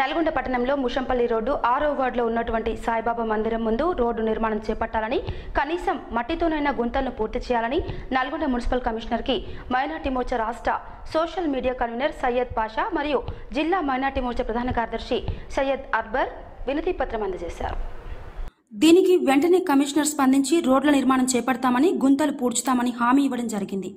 నల్గొండ పట్టణంలో ముషంపల్లి రోడ్డు 6వ వార్డులో ఉన్నటువంటి సాయిబాబా మందిరం ముందు రోడ్డు నిర్మాణం చేపట్టాలని, కనీసం మట్టితోనైనా గుంతలను పూర్తి చేయాలని నల్గొండ మున్సిపల్ కమిషనర్కి మైనార్టీ మోర్చా రాష్ట్ర social media convener Syed Pasha మరియు జిల్లా మైనార్టీ మోర్చా ప్రధాన కార్యదర్శి సయ్యద్ అక్బర్ వినతి పత్రం అందజేశారు. దీనికి వెంటనే కమిషనర్ స్పందించి రోడ్ల నిర్మాణం చేపడతామని, గుంతలు పూడ్చుతామని హామీ ఇవ్వడం జరిగింది.